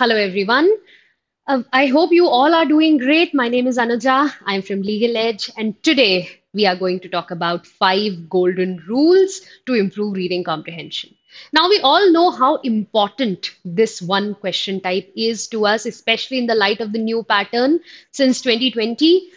Hello everyone. I hope you all are doing great. My name is Anuja. I'm from Legal Edge, and today we are going to talk about 5 golden rules to improve reading comprehension. Now we all know how important this one question type is to us, especially in the light of the new pattern since 2020.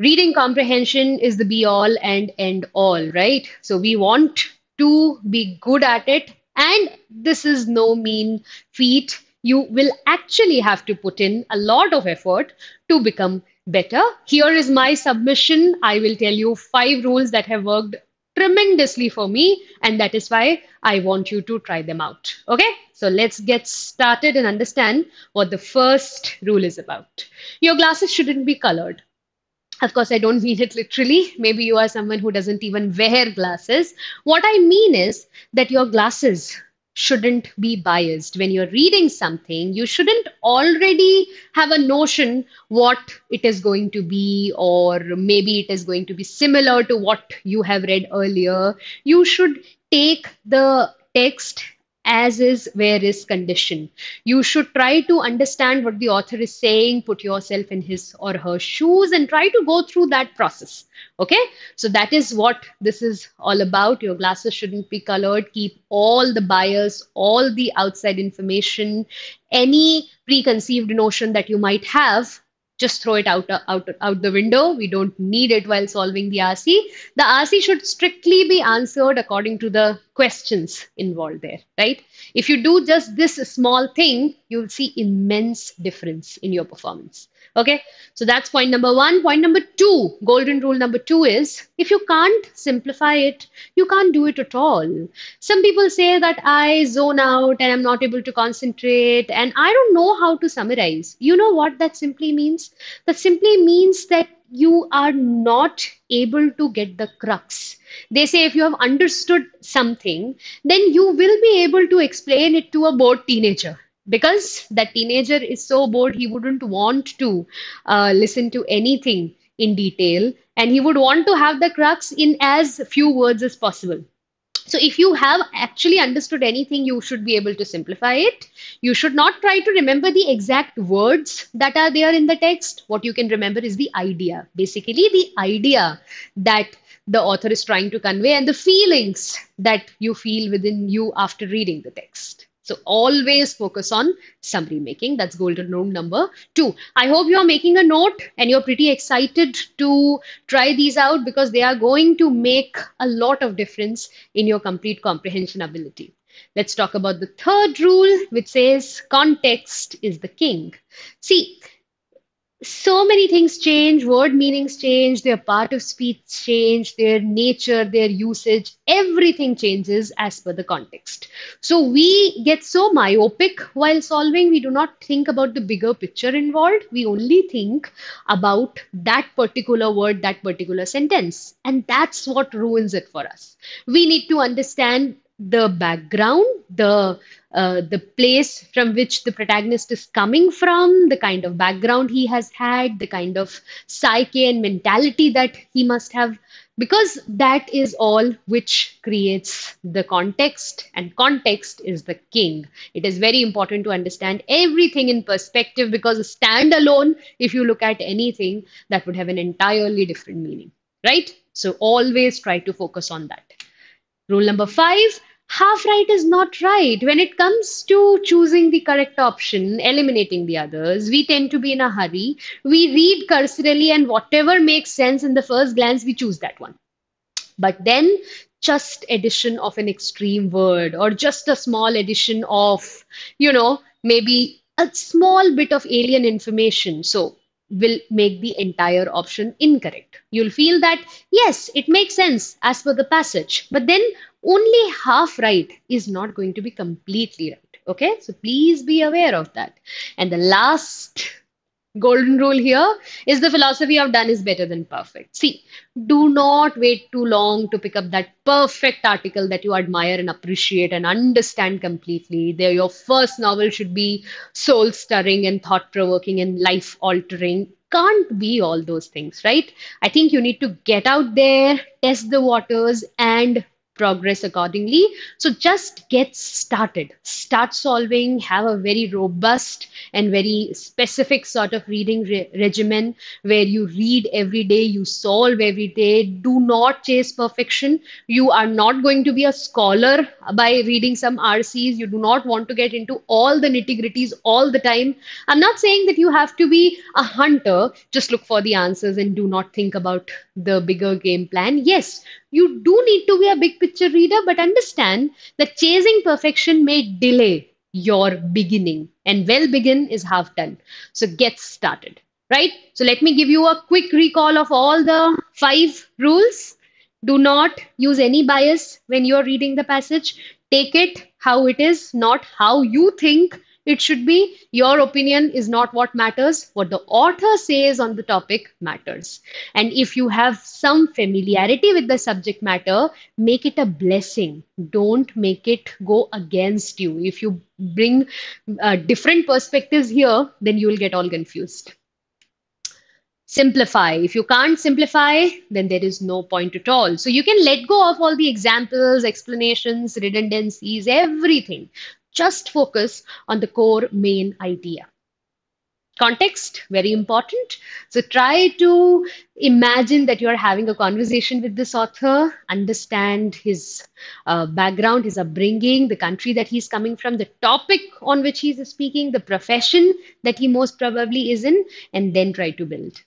Reading comprehension is the be all and end all, right? So we want to be good at it, and this is no mean feat. You will actually have to put in a lot of effort to become better. Here is my submission. I will tell you 5 rules that have worked tremendously for me, and that is why I want you to try them out. Okay, so let's get started and understand what the first rule is about. Your glasses shouldn't be colored. Of course, I don't mean it literally. Maybe you are someone who doesn't even wear glasses. What I mean is that your glasses shouldn't be biased. When you're reading something, you shouldn't already have a notion what it is going to be, or maybe it is going to be similar to what you have read earlier. You should take the text as is, where is condition. You should try to understand what the author is saying, put yourself in his or her shoes, and try to go through that process. Okay, so that is what this is all about. Your glasses shouldn't be colored. Keep all the bias, all the outside information, any preconceived notion that you might have, just throw it out the window. We don't need it while solving the RC. The RC should strictly be answered according to the questions involved there, right? If you do just this small thing, you'll see immense difference in your performance. Okay, so that's point number 1. Point number 2, golden rule number 2 is, if you can't simplify it, you can't do it at all. Some people say that I zone out and I'm not able to concentrate and I don't know how to summarize. You know what that simply means? That simply means that you are not able to get the crux. They say if you have understood something, then you will be able to explain it to a bored teenager, because that teenager is so bored he wouldn't want to listen to anything in detail, and he would want to have the crux in as few words as possible. So if you have actually understood anything, you should be able to simplify it. You should not try to remember the exact words that are there in the text. What you can remember is the idea, basically the idea that the author is trying to convey and the feelings that you feel within you after reading the text. So always focus on summary making. That's golden rule number 2. I hope you're making a note and you're pretty excited to try these out, because they are going to make a lot of difference in your complete comprehension ability. Let's talk about the third rule, which says context is the king. See, so many things change, word meanings change, their part of speech change, their nature, their usage, everything changes as per the context. So we get so myopic while solving, we do not think about the bigger picture involved. We only think about that particular word, that particular sentence, and that's what ruins it for us. We need to understand the background, the place from which the protagonist is coming from, the kind of background he has had, the kind of psyche and mentality that he must have, because that is all which creates the context, and context is the king. It is very important to understand everything in perspective, because standalone, if you look at anything, that would have an entirely different meaning, right? So always try to focus on that. Rule number 5, half right is not right. When it comes to choosing the correct option, eliminating the others, we tend to be in a hurry. We read cursorily, and whatever makes sense in the first glance, we choose that one. But then just addition of an extreme word, or just a small addition of, you know, maybe a small bit of alien information, so will make the entire option incorrect. You'll feel that, yes, it makes sense as per the passage, but then only half right is not going to be completely right. Okay, so please be aware of that. And the last golden rule here is the philosophy of done is better than perfect. See, do not wait too long to pick up that perfect article that you admire and appreciate and understand completely. Your first novel should be soul-stirring and thought-provoking and life-altering. Can't be all those things, right? I think you need to get out there, test the waters, and progress accordingly. So just get started. Start solving, have a very robust and very specific sort of reading regimen where you read every day, you solve every day. Do not chase perfection. You are not going to be a scholar by reading some RCs. You do not want to get into all the nitty-gritties all the time. I'm not saying that you have to be a hunter. Just look for the answers and do not think about the bigger game plan. Yes, you do need to be a big picture reader, but understand that chasing perfection may delay your beginning, and well begin is half done. So get started, right? So let me give you a quick recall of all the 5 rules. Do not use any bias when you're reading the passage. Take it how it is, not how you think it should be. Your opinion is not what matters. What the author says on the topic matters. And if you have some familiarity with the subject matter, make it a blessing. Don't make it go against you. If you bring different perspectives here, then you will get all confused. Simplify. If you can't simplify, then there is no point at all. So you can let go of all the examples, explanations, redundancies, everything. Just focus on the core main idea. Context, very important. So try to imagine that you're having a conversation with this author, understand his background, his upbringing, the country that he's coming from, the topic on which he's speaking, the profession that he most probably is in, and then try to build.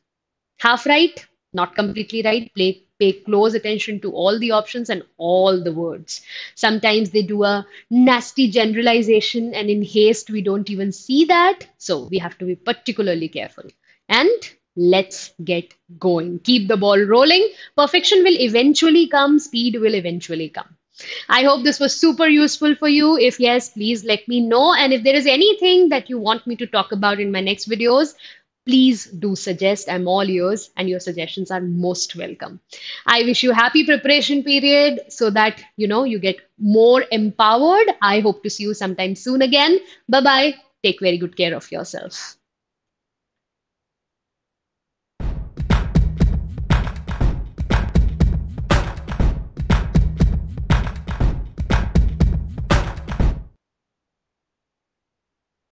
Half right, not completely right. Pay close attention to all the options and all the words. Sometimes they do a nasty generalization, and in haste, we don't even see that. So we have to be particularly careful. And let's get going. Keep the ball rolling. Perfection will eventually come. Speed will eventually come. I hope this was super useful for you. If yes, please let me know. And if there is anything that you want me to talk about in my next videos, please do suggest. I'm all ears, and your suggestions are most welcome. I wish you happy preparation period so that, you know, you get more empowered. I hope to see you sometime soon again. Bye-bye. Take very good care of yourself.